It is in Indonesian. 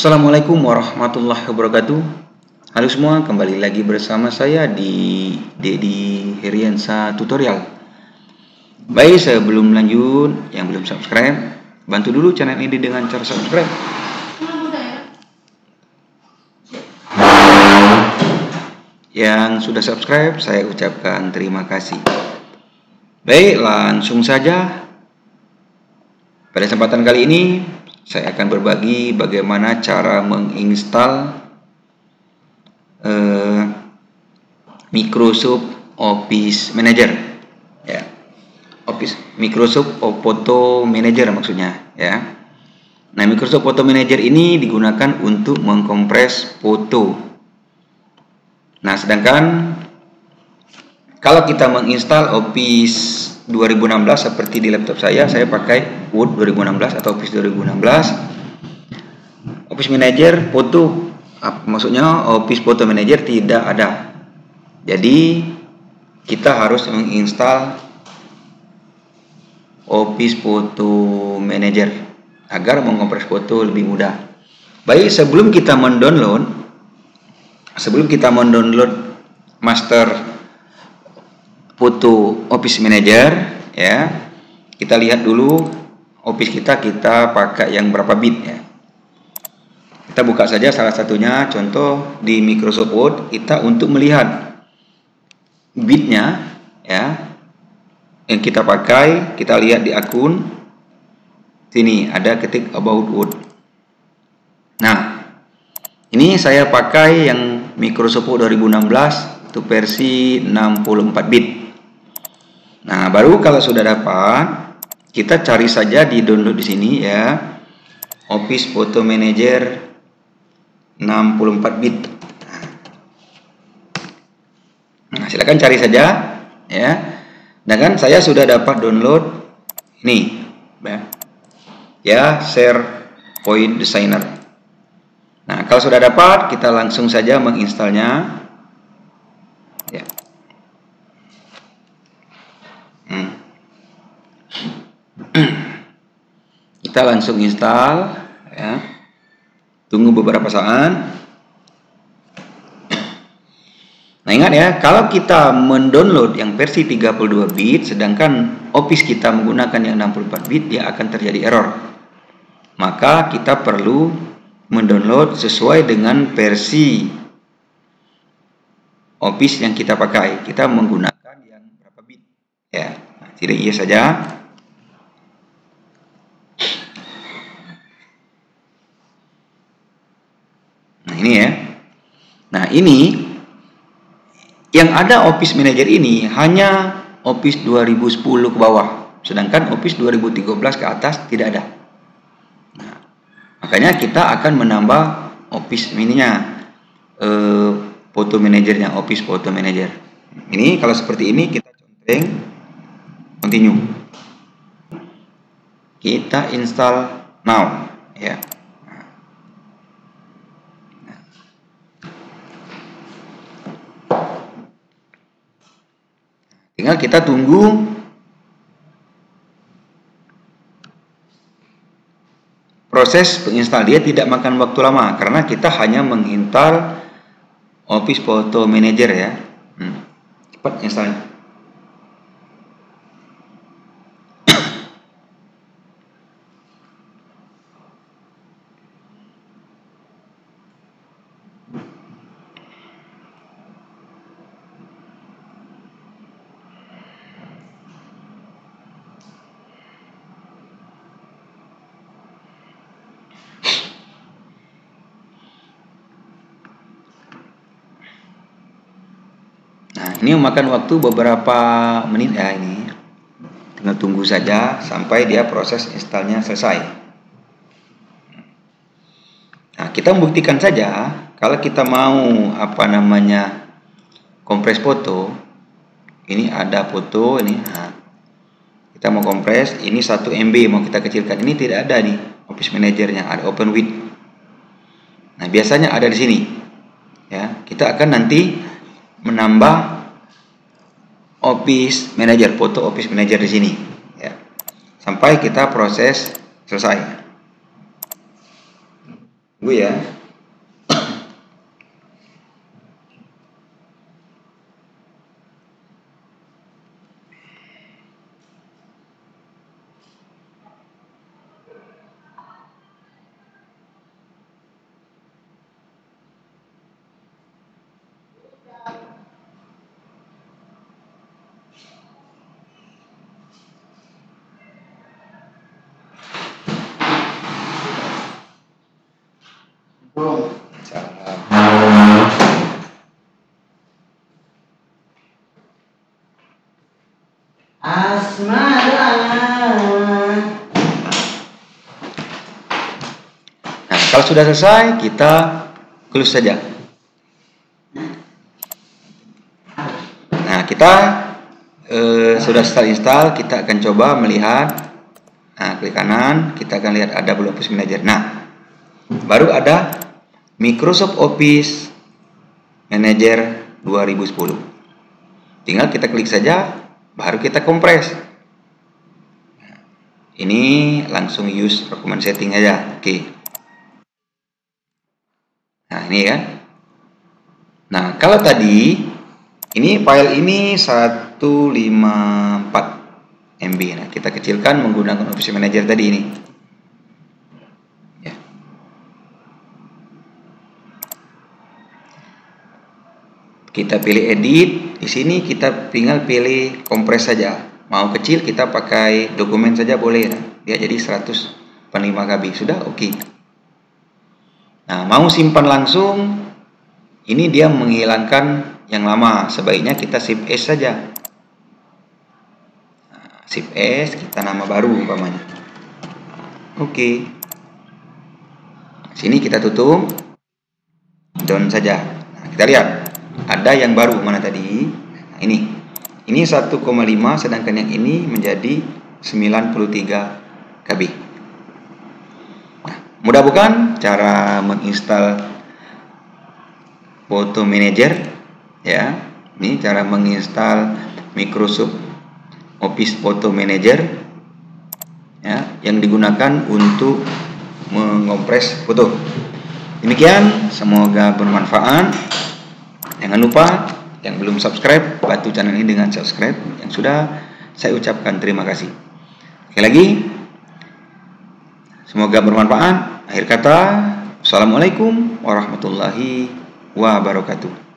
Assalamualaikum warahmatullahi wabarakatuh. Halo semua, kembali lagi bersama saya di DediHeriansah Tutorial. Baik, sebelum lanjut, yang belum subscribe, bantu dulu channel ini dengan cara subscribe. Yang sudah subscribe, saya ucapkan terima kasih. Baik, langsung saja. Pada kesempatan kali ini saya akan berbagi bagaimana cara menginstal Microsoft Office Manager, ya. Microsoft Photo Manager maksudnya, ya. Nah, Microsoft Photo Manager ini digunakan untuk mengkompres foto. Nah, sedangkan kalau kita menginstal Office 2016 seperti di laptop saya pakai Word 2016 atau Office 2016. Office Manager foto, maksudnya Office Photo Manager tidak ada. Jadi kita harus menginstal Office Photo Manager agar mengkompres foto lebih mudah. Baik, sebelum kita mendownload master foto Office Manager, ya, kita lihat dulu Office kita pakai yang berapa bit, ya. Kita buka saja salah satunya, contoh di Microsoft Word, kita untuk melihat bitnya, ya, yang kita pakai. Kita lihat di akun sini ada ketik about Word. Nah, ini saya pakai yang Microsoft Word 2016 itu versi 64 bit. Nah, baru kalau sudah dapat, kita cari saja di download di sini, ya, Office Photo Manager 64 bit. Nah, silakan cari saja, ya. Dengan saya sudah dapat download ini, ya, Share Point Designer. Nah, kalau sudah dapat, kita langsung saja menginstalnya. Kita langsung install, ya. Tunggu beberapa saat. Nah, ingat ya, kalau kita mendownload yang versi 32 bit sedangkan Office kita menggunakan yang 64 bit, ya, akan terjadi error. Maka kita perlu mendownload sesuai dengan versi Office yang kita pakai. Kita menggunakan yang berapa bit, ya. Nah, tidak iya saja. Ini, ya. Nah, ini yang ada Office Manager ini hanya Office 2010 ke bawah, sedangkan Office 2013 ke atas tidak ada. Nah, makanya kita akan menambah Office mininya, Photo Managernya, Office Photo Manager. Ini kalau seperti ini kita centeng continue. Kita install now, ya. Tinggal kita tunggu proses penginstal. Dia tidak makan waktu lama karena kita hanya menginstal Office Photo Manager, ya. Cepat installnya. Ini memakan waktu beberapa menit, ya. Ini tinggal tunggu saja sampai dia proses installnya selesai. Nah, kita membuktikan saja kalau kita mau kompres foto. Ini ada foto ini. Nah, kita mau kompres. Ini 1 MB mau kita kecilkan. Ini tidak ada nih Office Managernya. Ada open with. Nah, biasanya ada di sini, ya. Kita akan nanti menambah Office Manager, foto Office Manager di sini, ya, sampai kita proses selesai. Tunggu ya. Kalau sudah selesai, kita close saja. Nah, kita sudah start install, kita akan coba melihat. Nah, klik kanan, kita akan lihat ada Microsoft Office Manager. Nah, baru ada Microsoft Office Manager 2010. Tinggal kita klik saja, baru kita kompres. Nah, ini langsung use document setting aja. Oke. Nah, ini kan. Nah, kalau tadi ini file ini 154 MB. Nah, kita kecilkan menggunakan Office Manager tadi ini. Ya. Kita pilih edit, di sini kita tinggal pilih kompres saja. Mau kecil kita pakai dokumen saja boleh. Nah, dia jadi 145 KB. Sudah oke. Okay. Nah, mau simpan langsung, ini dia menghilangkan yang lama. Sebaiknya kita Shift S saja. Nah, Shift S, kita nama baru umpamanya. Oke. Okay. Sini kita tutup. Down saja. Nah, kita lihat. Ada yang baru mana tadi? Nah, ini. Ini 1,5, sedangkan yang ini menjadi 93 KB. Mudah bukan cara menginstal Photo Manager ya. Ini cara menginstal Microsoft Office Photo Manager ya, yang digunakan untuk mengompres foto. Demikian, semoga bermanfaat. Jangan lupa yang belum subscribe, bantu channel ini dengan subscribe. Yang sudah, saya ucapkan terima kasih. Sekali lagi, semoga bermanfaat. Akhir kata, Assalamualaikum warahmatullahi wabarakatuh.